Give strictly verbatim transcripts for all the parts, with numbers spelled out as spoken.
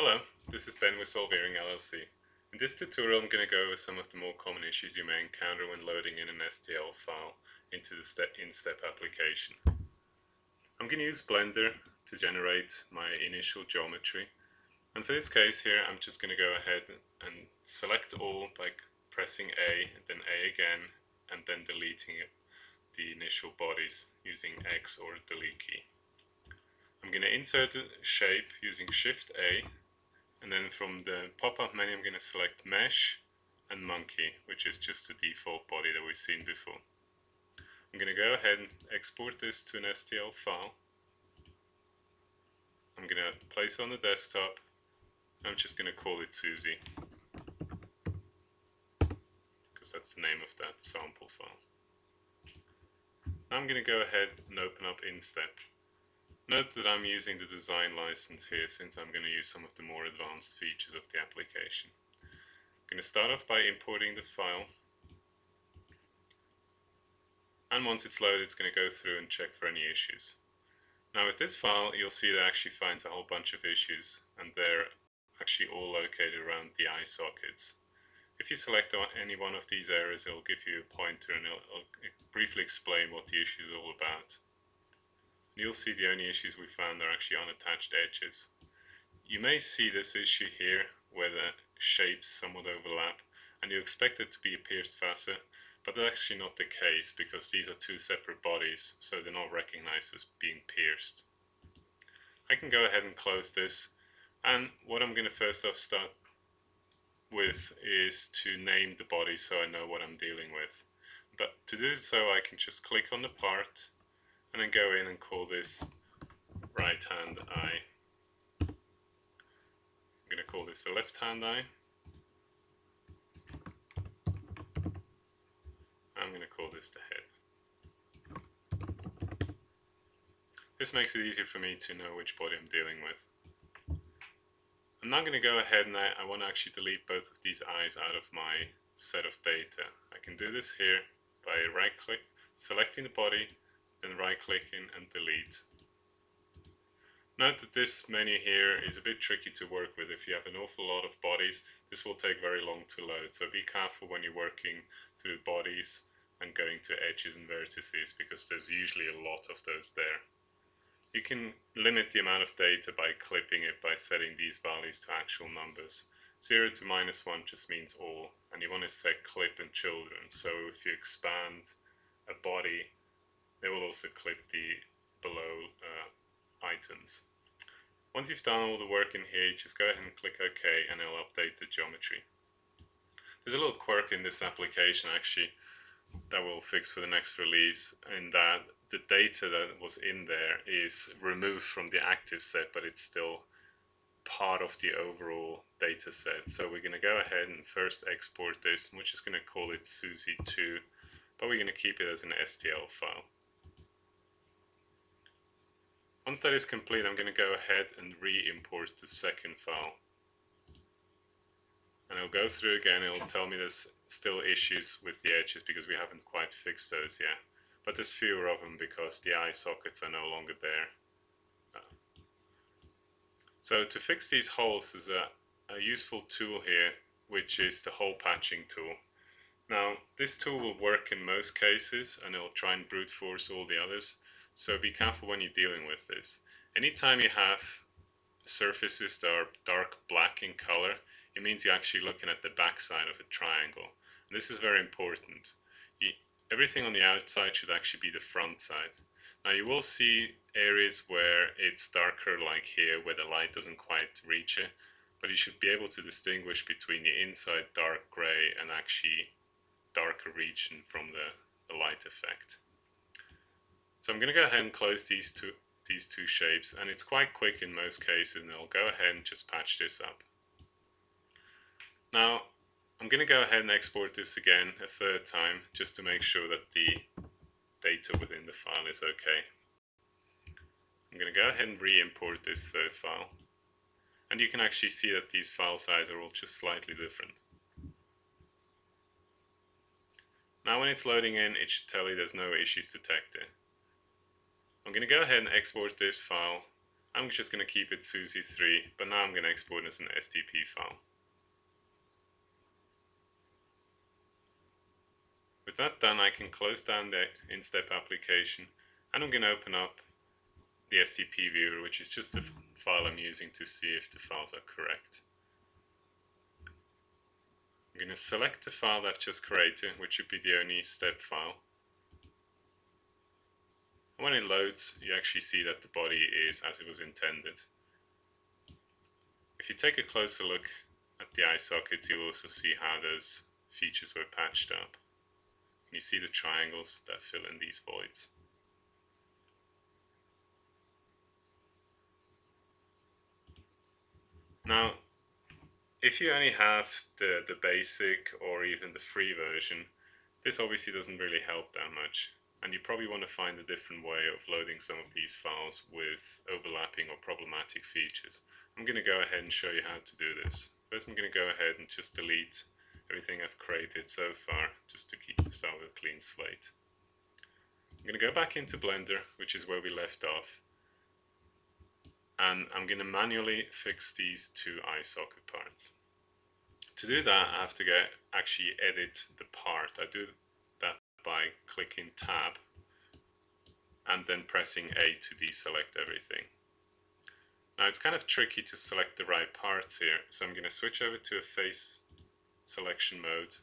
Hello, this is Ben with Solveering L L C. In this tutorial I'm going to go over some of the more common issues you may encounter when loading in an S T L file into the InStep application. I'm going to use Blender to generate my initial geometry, and for this case here I'm just going to go ahead and select all by pressing A, and then A again, and then deleting it, the initial bodies using X or a delete key. I'm going to insert a shape using Shift A, and then from the pop-up menu I'm going to select Mesh and Monkey, which is just the default body that we've seen before. I'm going to go ahead and export this to an S T L file. I'm going to place it on the desktop. I'm just going to call it Susie, because that's the name of that sample file. Now I'm going to go ahead and open up InStep. Note that I'm using the design license here, since I'm going to use some of the more advanced features of the application. I'm going to start off by importing the file, and once it's loaded it's going to go through and check for any issues. Now with this file you'll see that it actually finds a whole bunch of issues, and they're actually all located around the eye sockets. If you select any one of these areas it'll give you a pointer and it'll, it'll briefly explain what the issue is all about. You'll see the only issues we found are actually unattached edges. You may see this issue here where the shapes somewhat overlap, and you expect it to be a pierced facet, but that's actually not the case because these are two separate bodies, so they're not recognized as being pierced. I can go ahead and close this, and what I'm going to first off start with is to name the body so I know what I'm dealing with. But to do so I can just click on the part and then go in and call this right hand eye. I'm going to call this the left hand eye. I'm going to call this the head. This makes it easier for me to know which body I'm dealing with. I'm now going to go ahead and I, I want to actually delete both of these eyes out of my set of data. I can do this here by right click, selecting the body, and right-clicking and delete. Note that this menu here is a bit tricky to work with. If you have an awful lot of bodies, this will take very long to load, so be careful when you're working through bodies and going to edges and vertices, because there's usually a lot of those there. You can limit the amount of data by clipping it by setting these values to actual numbers. zero to minus one just means all, and you want to set clip and children, so if you expand a body they will also clip the below uh, items. Once you've done all the work in here, just go ahead and click OK and it'll update the geometry. There's a little quirk in this application actually that we'll fix for the next release, in that the data that was in there is removed from the active set, but it's still part of the overall data set. So we're going to go ahead and first export this, and we're just going to call it Susie two, but we're going to keep it as an S T L file. Once that is complete, I'm going to go ahead and re-import the second file. And it'll go through again, it'll tell me there's still issues with the edges because we haven't quite fixed those yet. But there's fewer of them because the eye sockets are no longer there. So to fix these holes is a, a useful tool here, which is the hole patching tool. Now this tool will work in most cases and it'll try and brute force all the others. So be careful when you're dealing with this. Anytime you have surfaces that are dark black in color, it means you're actually looking at the backside of a triangle. And this is very important. You, everything on the outside should actually be the front side. Now you will see areas where it's darker, like here, where the light doesn't quite reach it, but you should be able to distinguish between the inside dark gray and actually darker region from the, the light effect. So I'm going to go ahead and close these two, these two shapes, and it's quite quick in most cases, and I'll go ahead and just patch this up. Now I'm going to go ahead and export this again a third time just to make sure that the data within the file is okay. I'm going to go ahead and re-import this third file, and you can actually see that these file sizes are all just slightly different. Now when it's loading in it should tell you there's no issues detected. I'm going to go ahead and export this file, I'm just going to keep it susie three, but now I'm going to export it as an S T P file. With that done, I can close down the InStep application, and I'm going to open up the S T P viewer, which is just the file I'm using to see if the files are correct. I'm going to select the file that I've just created, which should be the only step file. And when it loads, you actually see that the body is as it was intended. If you take a closer look at the eye sockets, you'll also see how those features were patched up. And you see the triangles that fill in these voids. Now, if you only have the, the basic or even the free version, this obviously doesn't really help that much. And you probably want to find a different way of loading some of these files with overlapping or problematic features. I'm going to go ahead and show you how to do this. First, I'm going to go ahead and just delete everything I've created so far, just to keep start with a clean slate. I'm going to go back into Blender, which is where we left off. And I'm going to manually fix these two eye socket parts. To do that, I have to go actually edit the part. I do that by clicking Tab and then pressing A to deselect everything. Now, it's kind of tricky to select the right parts here, so I'm going to switch over to a face selection mode,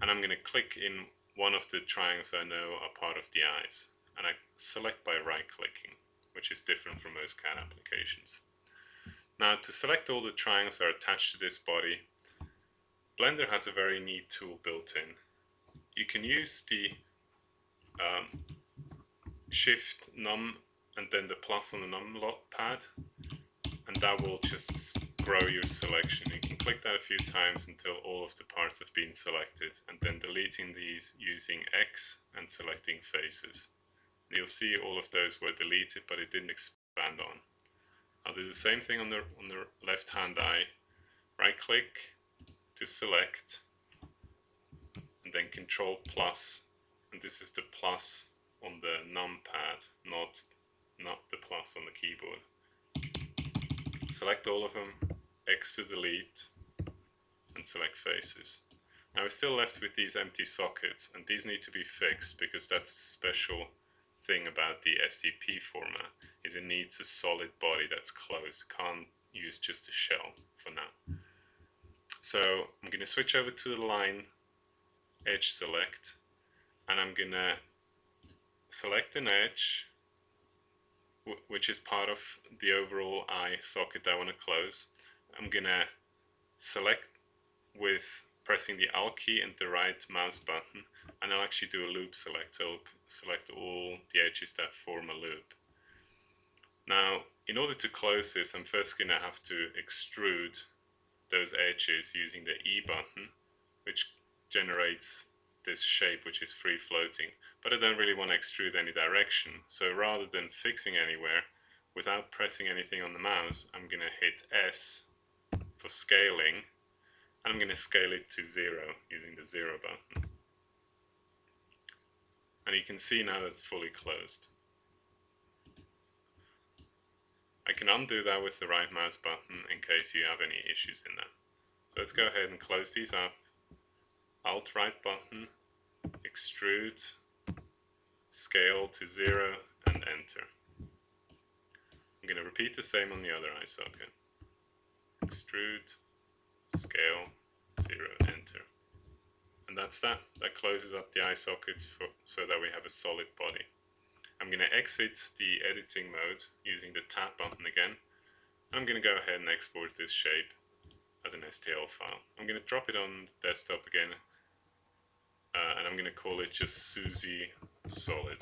and I'm going to click in one of the triangles I know are part of the eyes, and I select by right-clicking, which is different from most C A D applications. Now, to select all the triangles that are attached to this body, Blender has a very neat tool built in. You can use the um, Shift Num and then the plus on the NumPad, and that will just grow your selection. You can click that a few times until all of the parts have been selected, and then deleting these using X and selecting faces. You'll see all of those were deleted, but it didn't expand on. I'll do the same thing on the, on the left hand eye. Right click to select, and then Control plus, and this is the plus on the numpad, not, not the plus on the keyboard. Select all of them, X to delete, and select faces. Now we're still left with these empty sockets, and these need to be fixed because that's a special thing about the S T P format, is it needs a solid body that's closed. Can't use just a shell for now. So I'm going to switch over to the line edge select, and I'm going to select an edge which is part of the overall eye socket that I want to close. I'm going to select with pressing the Alt key and the right mouse button, and I'll actually do a loop select, so I'll select all the edges that form a loop. Now, in order to close this, I'm first going to have to extrude those edges using the E button, which generates this shape which is free floating, but I don't really want to extrude any direction, so rather than fixing anywhere, without pressing anything on the mouse, I'm going to hit S for scaling, and I'm going to scale it to zero using the zero button. And you can see now that's fully closed. I can undo that with the right mouse button in case you have any issues in that. So let's go ahead and close these up. Alt right button, extrude, scale to zero, and enter. I'm going to repeat the same on the other eye socket. Extrude, scale, zero, enter. And that's that. That closes up the eye sockets for, so that we have a solid body. I'm going to exit the editing mode using the Tab button again. I'm going to go ahead and export this shape as an S T L file. I'm going to drop it on the desktop again, uh, and I'm going to call it just Susie Solid.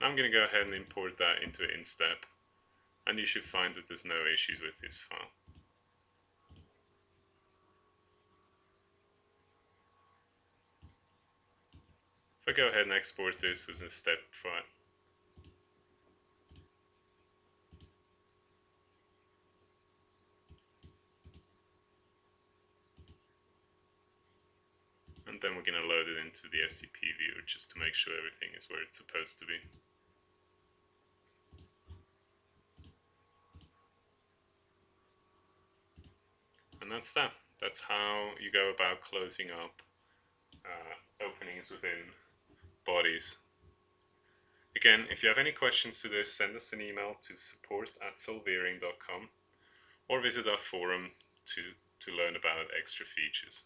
Now I'm going to go ahead and import that into InStep, and you should find that there's no issues with this file. If I go ahead and export this as a step file, and and then we're going to load it into the S T P view just to make sure everything is where it's supposed to be. And that's that. That's how you go about closing up uh, openings within bodies. Again, if you have any questions to this, send us an email to support at solveering dot com or visit our forum to, to learn about extra features.